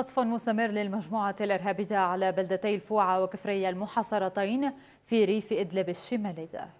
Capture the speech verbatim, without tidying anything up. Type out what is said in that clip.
قصف مستمر للمجموعة الإرهابية على بلدتي الفوعة وكفرية المحاصرتين في ريف إدلب الشمالي.